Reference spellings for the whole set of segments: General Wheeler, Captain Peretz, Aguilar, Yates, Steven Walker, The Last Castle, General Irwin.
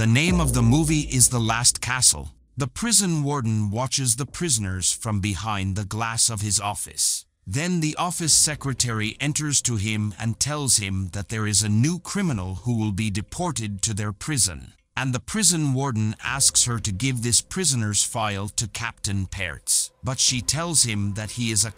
The name of the movie is The Last Castle. The prison warden watches the prisoners from behind the glass of his office. Then the office secretary enters to him and tells him that there is a new criminal who will be deported to their prison. And the prison warden asks her to give this prisoner's file to Captain Peretz. But she tells him that he is a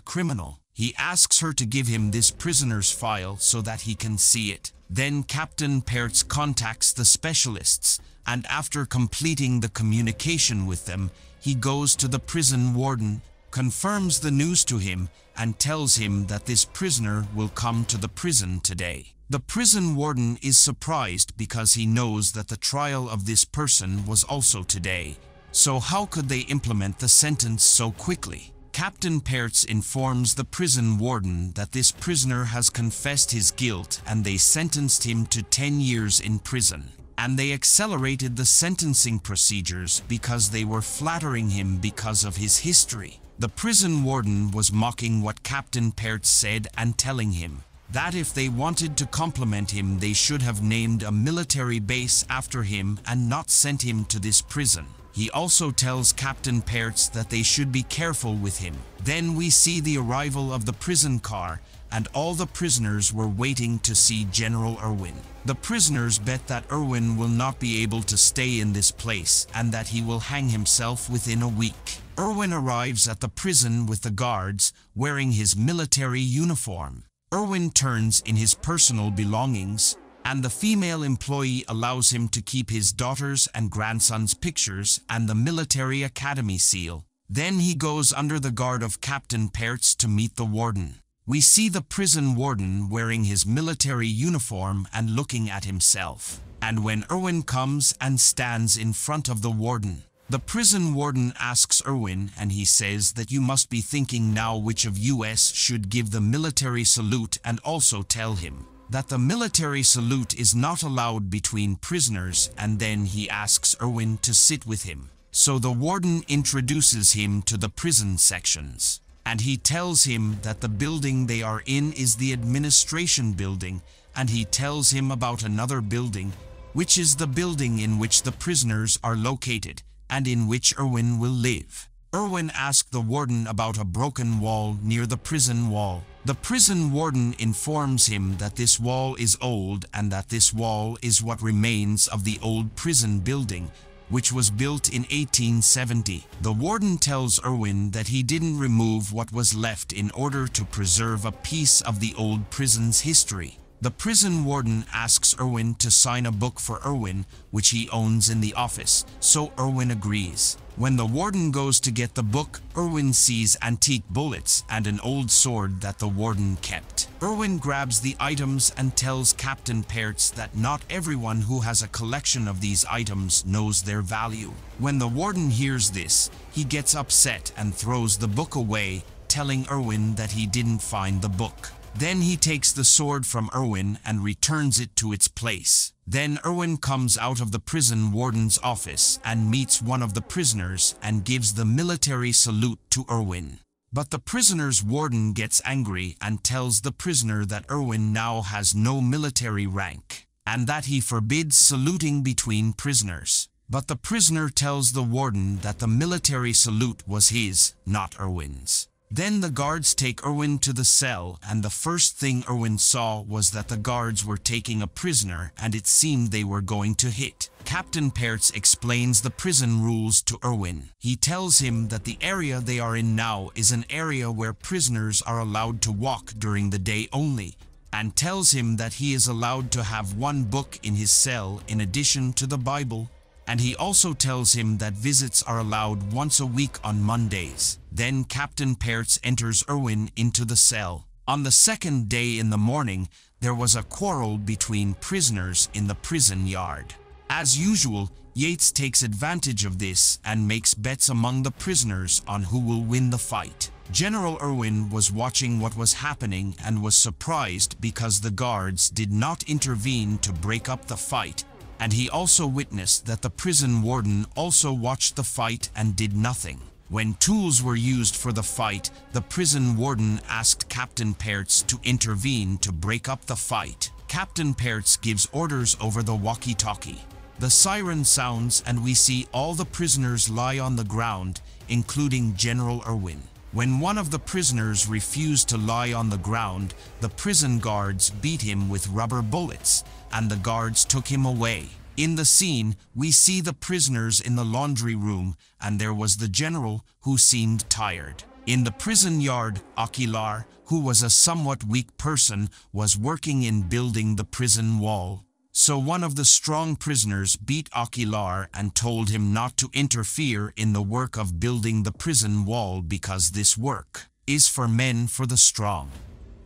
criminal. He asks her to give him this prisoner's file so that he can see it. Then Captain Peretz contacts the specialists, and after completing the communication with them, he goes to the prison warden, confirms the news to him, and tells him that this prisoner will come to the prison today. The prison warden is surprised because he knows that the trial of this person was also today. So how could they implement the sentence so quickly? Captain Peretz informs the prison warden that this prisoner has confessed his guilt and they sentenced him to 10 years in prison. And they accelerated the sentencing procedures because they were flattering him because of his history. The prison warden was mocking what Captain Peretz said and telling him that if they wanted to compliment him, they should have named a military base after him and not sent him to this prison. He also tells Captain Peretz that they should be careful with him. Then we see the arrival of the prison car, and all the prisoners were waiting to see General Irwin. The prisoners bet that Irwin will not be able to stay in this place and that he will hang himself within a week. Irwin arrives at the prison with the guards, wearing his military uniform. Irwin turns in his personal belongings, and the female employee allows him to keep his daughter's and grandson's pictures and the military academy seal. Then he goes under the guard of Captain Peretz to meet the warden. We see the prison warden wearing his military uniform and looking at himself. And when Irwin comes and stands in front of the warden, the prison warden asks Irwin, and he says that you must be thinking now which of us should give the military salute, and also tell him that the military salute is not allowed between prisoners, and then he asks Irwin to sit with him. So the warden introduces him to the prison sections, and he tells him that the building they are in is the administration building, and he tells him about another building, which is the building in which the prisoners are located, and in which Irwin will live. Irwin asked the warden about a broken wall near the prison wall. The prison warden informs him that this wall is old and that this wall is what remains of the old prison building, which was built in 1870. The warden tells Irwin that he didn't remove what was left in order to preserve a piece of the old prison's history. The prison warden asks Irwin to sign a book for Irwin, which he owns in the office, so Irwin agrees. When the warden goes to get the book, Irwin sees antique bullets and an old sword that the warden kept. Irwin grabs the items and tells Captain Peretz that not everyone who has a collection of these items knows their value. When the warden hears this, he gets upset and throws the book away, telling Irwin that he didn't find the book. Then he takes the sword from Irwin and returns it to its place. Then Irwin comes out of the prison warden's office and meets one of the prisoners and gives the military salute to Irwin. But the prisoner's warden gets angry and tells the prisoner that Irwin now has no military rank and that he forbids saluting between prisoners. But the prisoner tells the warden that the military salute was his, not Irwin's. Then the guards take Irwin to the cell, and the first thing Irwin saw was that the guards were taking a prisoner, and it seemed they were going to hit. Captain Peretz explains the prison rules to Irwin. He tells him that the area they are in now is an area where prisoners are allowed to walk during the day only, and tells him that he is allowed to have one book in his cell in addition to the Bible. And he also tells him that visits are allowed once a week on Mondays. Then Captain Peretz enters Irwin into the cell. On the second day in the morning, there was a quarrel between prisoners in the prison yard. As usual, Yates takes advantage of this and makes bets among the prisoners on who will win the fight. General Irwin was watching what was happening and was surprised because the guards did not intervene to break up the fight. And he also witnessed that the prison warden also watched the fight and did nothing. When tools were used for the fight, the prison warden asked Captain Peretz to intervene to break up the fight. Captain Peretz gives orders over the walkie-talkie. The siren sounds and we see all the prisoners lie on the ground, including General Irwin. When one of the prisoners refused to lie on the ground, the prison guards beat him with rubber bullets, and the guards took him away. In the scene, we see the prisoners in the laundry room, and there was the general, who seemed tired. In the prison yard, Aguilar, who was a somewhat weak person, was working in building the prison wall. So one of the strong prisoners beat Aguilar and told him not to interfere in the work of building the prison wall because this work is for men, for the strong.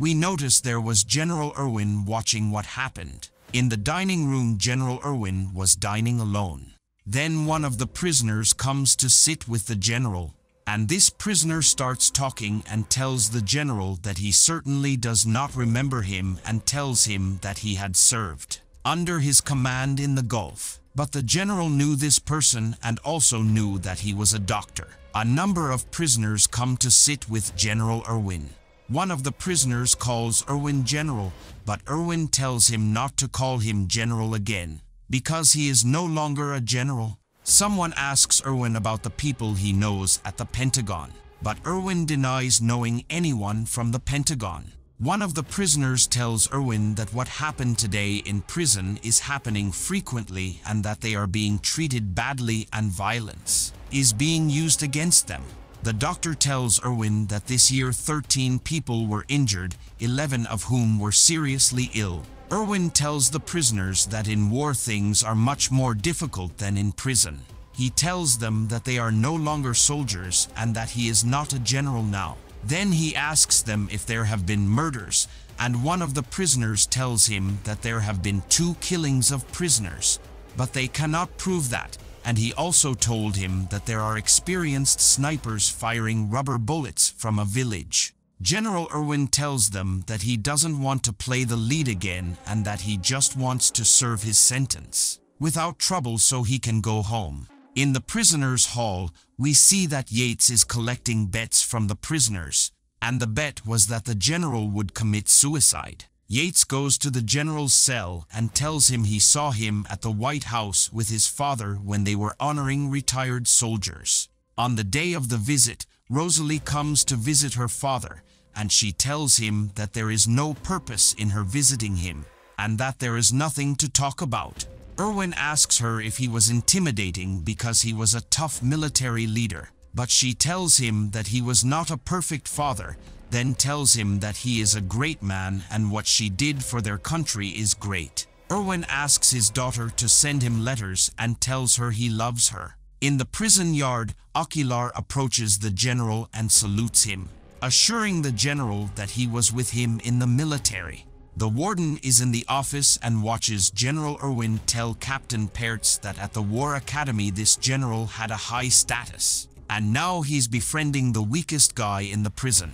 We noticed there was General Irwin watching what happened. In the dining room, General Irwin was dining alone. Then one of the prisoners comes to sit with the general, and this prisoner starts talking and tells the general that he certainly does not remember him and tells him that he had served under his command in the Gulf. But the general knew this person and also knew that he was a doctor. A number of prisoners come to sit with General Irwin. One of the prisoners calls Irwin General, but Irwin tells him not to call him General again, because he is no longer a general. Someone asks Irwin about the people he knows at the Pentagon, but Irwin denies knowing anyone from the Pentagon. One of the prisoners tells Irwin that what happened today in prison is happening frequently and that they are being treated badly and violence is being used against them. The doctor tells Irwin that this year 13 people were injured, 11 of whom were seriously ill. Irwin tells the prisoners that in war things are much more difficult than in prison. He tells them that they are no longer soldiers and that he is not a general now. Then he asks them if there have been murders, and one of the prisoners tells him that there have been 2 killings of prisoners, but they cannot prove that, and he also told him that there are experienced snipers firing rubber bullets from a village. General Irwin tells them that he doesn't want to play the lead again and that he just wants to serve his sentence without trouble so he can go home. In the prisoners' hall, we see that Yates is collecting bets from the prisoners, and the bet was that the general would commit suicide. Yates goes to the general's cell and tells him he saw him at the White House with his father when they were honoring retired soldiers. On the day of the visit, Rosalie comes to visit her father, and she tells him that there is no purpose in her visiting him, and that there is nothing to talk about. Irwin asks her if he was intimidating because he was a tough military leader, but she tells him that he was not a perfect father, then tells him that he is a great man and what she did for their country is great. Irwin asks his daughter to send him letters and tells her he loves her. In the prison yard, Aguilar approaches the general and salutes him, assuring the general that he was with him in the military. The warden is in the office and watches General Irwin tell Captain Peretz that at the War Academy this general had a high status, and now he's befriending the weakest guy in the prison.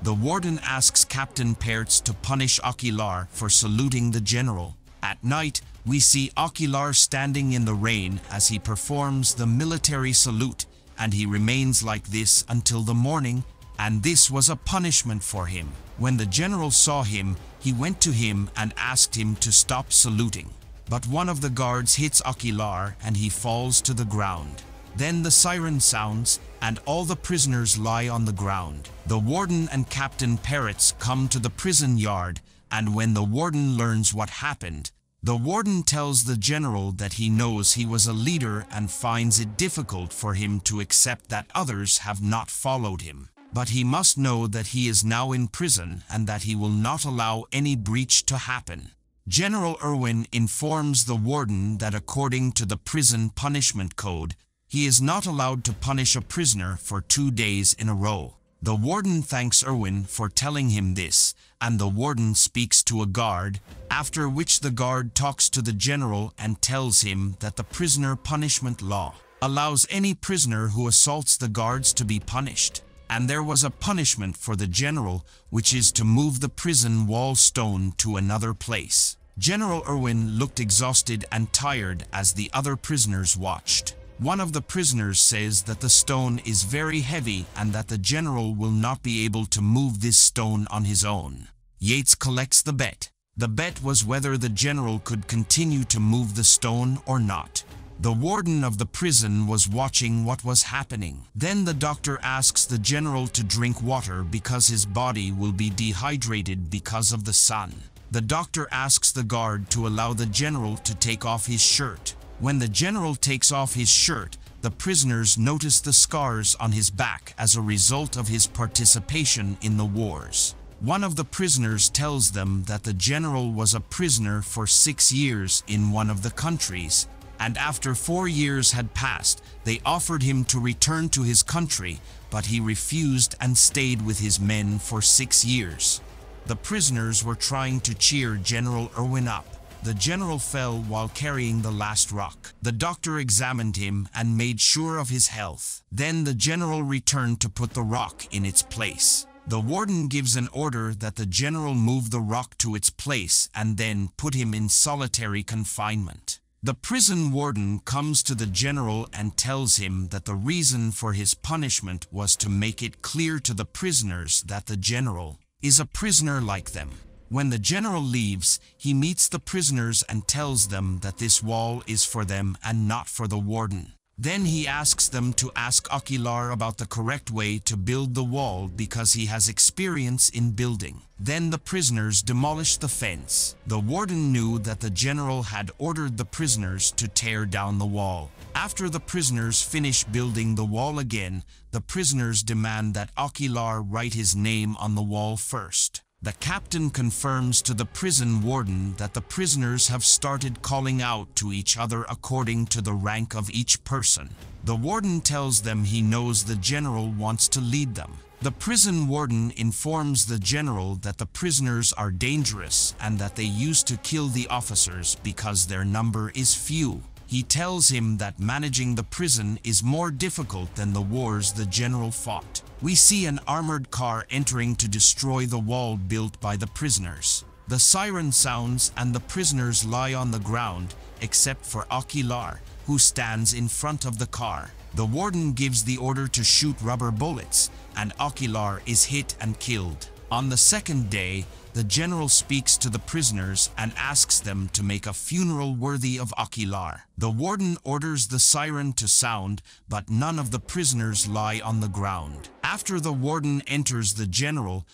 The warden asks Captain Peretz to punish Aguilar for saluting the general. At night, we see Aguilar standing in the rain as he performs the military salute, and he remains like this until the morning, and this was a punishment for him. When the general saw him, he went to him and asked him to stop saluting. But one of the guards hits Aguilar and he falls to the ground. Then the siren sounds and all the prisoners lie on the ground. The warden and Captain Peretz come to the prison yard, and when the warden learns what happened, the warden tells the general that he knows he was a leader and finds it difficult for him to accept that others have not followed him. But he must know that he is now in prison and that he will not allow any breach to happen. General Irwin informs the warden that according to the prison punishment code, he is not allowed to punish a prisoner for 2 days in a row. The warden thanks Irwin for telling him this, and the warden speaks to a guard, after which the guard talks to the general and tells him that the prisoner punishment law allows any prisoner who assaults the guards to be punished. And there was a punishment for the general, which is to move the prison wall stone to another place. General Irwin looked exhausted and tired as the other prisoners watched. One of the prisoners says that the stone is very heavy and that the general will not be able to move this stone on his own. Yates collects the bet. The bet was whether the general could continue to move the stone or not. The warden of the prison was watching what was happening. Then the doctor asks the general to drink water because his body will be dehydrated because of the sun. The doctor asks the guard to allow the general to take off his shirt. When the general takes off his shirt, the prisoners notice the scars on his back as a result of his participation in the wars. One of the prisoners tells them that the general was a prisoner for 6 years in one of the countries, and after 4 years had passed, they offered him to return to his country, but he refused and stayed with his men for 6 years. The prisoners were trying to cheer General Irwin up. The general fell while carrying the last rock. The doctor examined him and made sure of his health. Then the general returned to put the rock in its place. The warden gives an order that the general move the rock to its place and then put him in solitary confinement. The prison warden comes to the general and tells him that the reason for his punishment was to make it clear to the prisoners that the general is a prisoner like them. When the general leaves, he meets the prisoners and tells them that this wall is for them and not for the warden. Then he asks them to ask Aguilar about the correct way to build the wall because he has experience in building. Then the prisoners demolish the fence. The warden knew that the general had ordered the prisoners to tear down the wall. After the prisoners finish building the wall again, the prisoners demand that Aguilar write his name on the wall first. The captain confirms to the prison warden that the prisoners have started calling out to each other according to the rank of each person. The warden tells them he knows the general wants to lead them. The prison warden informs the general that the prisoners are dangerous and that they used to kill the officers because their number is few. He tells him that managing the prison is more difficult than the wars the general fought. We see an armored car entering to destroy the wall built by the prisoners. The siren sounds and the prisoners lie on the ground, except for Aguilar, who stands in front of the car. The warden gives the order to shoot rubber bullets, and Aguilar is hit and killed. On the second day, the general speaks to the prisoners and asks them to make a funeral worthy of Aguilar. The warden orders the siren to sound, but none of the prisoners lie on the ground. After the warden enters the general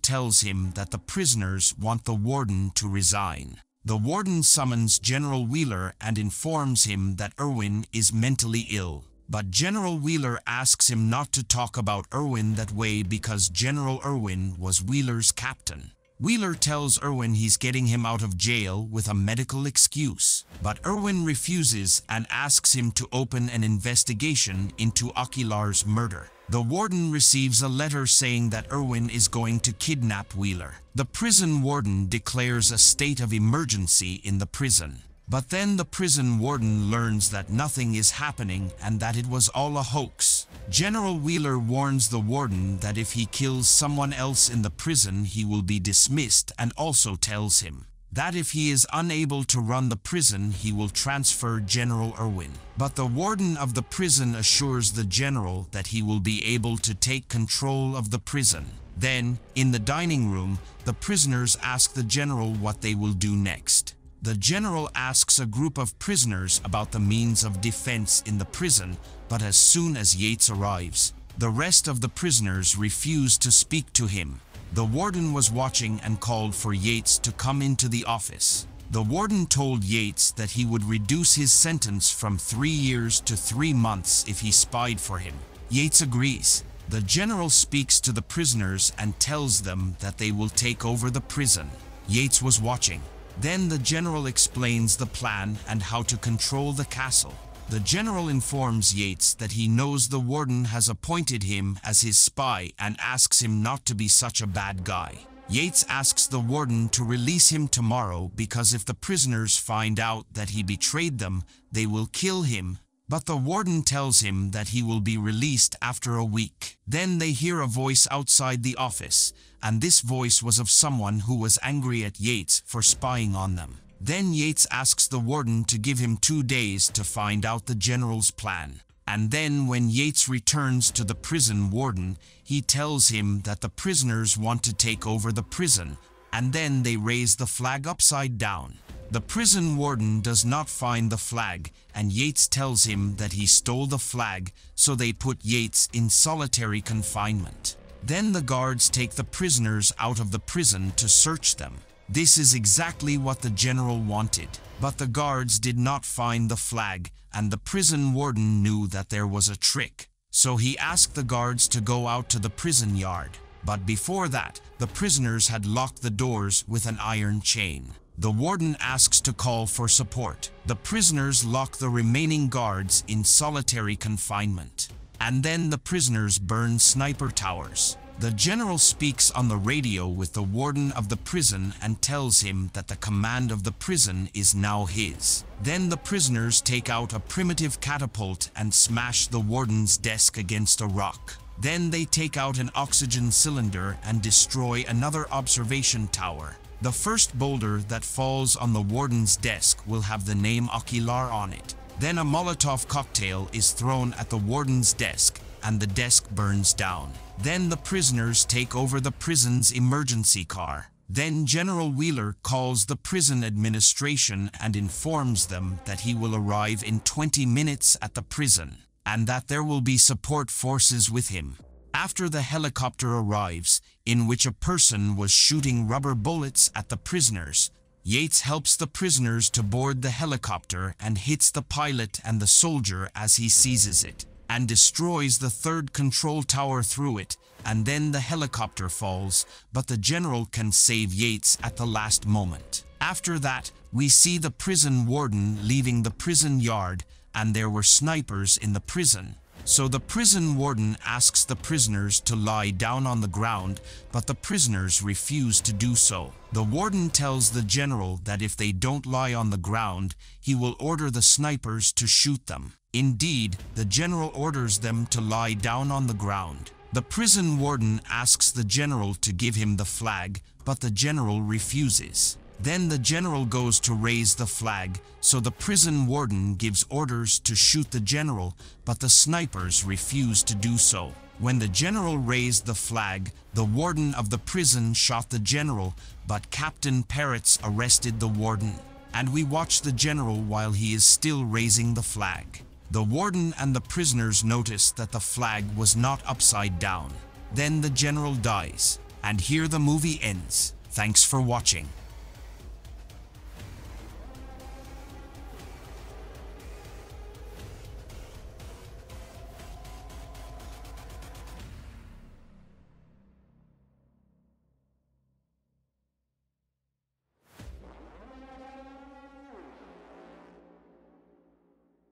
tells him that the prisoners want the warden to resign. The warden summons General Wheeler and informs him that Irwin is mentally ill. But General Wheeler asks him not to talk about Irwin that way because General Irwin was Wheeler's captain. Wheeler tells Irwin he's getting him out of jail with a medical excuse. But Irwin refuses and asks him to open an investigation into Aguilar's murder. The warden receives a letter saying that Irwin is going to kidnap Wheeler. The prison warden declares a state of emergency in the prison. But then the prison warden learns that nothing is happening and that it was all a hoax. General Wheeler warns the warden that if he kills someone else in the prison, he will be dismissed, and also tells him that if he is unable to run the prison, he will transfer General Irwin. But the warden of the prison assures the general that he will be able to take control of the prison. Then, in the dining room, the prisoners ask the general what they will do next. The general asks a group of prisoners about the means of defense in the prison, but as soon as Yates arrives, the rest of the prisoners refuse to speak to him. The warden was watching and called for Yates to come into the office. The warden told Yates that he would reduce his sentence from 3 years to 3 months if he spied for him. Yates agrees. The general speaks to the prisoners and tells them that they will take over the prison. Yates was watching. Then the general explains the plan and how to control the castle. The general informs Yates that he knows the warden has appointed him as his spy and asks him not to be such a bad guy. Yates asks the warden to release him tomorrow because if the prisoners find out that he betrayed them, they will kill him. But the warden tells him that he will be released after a week. Then they hear a voice outside the office, and this voice was of someone who was angry at Yates for spying on them. Then Yates asks the warden to give him 2 days to find out the general's plan. And then when Yates returns to the prison warden, he tells him that the prisoners want to take over the prison, and then they raise the flag upside down. The prison warden does not find the flag, and Yates tells him that he stole the flag, so they put Yates in solitary confinement. Then the guards take the prisoners out of the prison to search them. This is exactly what the general wanted, but the guards did not find the flag, and the prison warden knew that there was a trick. So he asked the guards to go out to the prison yard. But before that, the prisoners had locked the doors with an iron chain. The warden asks to call for support. The prisoners lock the remaining guards in solitary confinement. And then the prisoners burn sniper towers. The general speaks on the radio with the warden of the prison and tells him that the command of the prison is now his. Then the prisoners take out a primitive catapult and smash the warden's desk against a rock. Then they take out an oxygen cylinder and destroy another observation tower. The first boulder that falls on the warden's desk will have the name Aguilar on it. Then a Molotov cocktail is thrown at the warden's desk, and the desk burns down. Then the prisoners take over the prison's emergency car. Then General Wheeler calls the prison administration and informs them that he will arrive in 20 minutes at the prison, and that there will be support forces with him. After the helicopter arrives, in which a person was shooting rubber bullets at the prisoners, Yates helps the prisoners to board the helicopter and hits the pilot and the soldier as he seizes it, and destroys the third control tower through it, and then the helicopter falls, but the general can save Yates at the last moment. After that, we see the prison warden leaving the prison yard, and there were snipers in the prison. So the prison warden asks the prisoners to lie down on the ground, but the prisoners refuse to do so. The warden tells the general that if they don't lie on the ground, he will order the snipers to shoot them. Indeed, the general orders them to lie down on the ground. The prison warden asks the general to give him the flag, but the general refuses. Then the general goes to raise the flag, so the prison warden gives orders to shoot the general, but the snipers refuse to do so. When the general raised the flag, the warden of the prison shot the general, but Captain Peretz arrested the warden. And we watch the general while he is still raising the flag. The warden and the prisoners notice that the flag was not upside down. Then the general dies. And here the movie ends. Thanks for watching.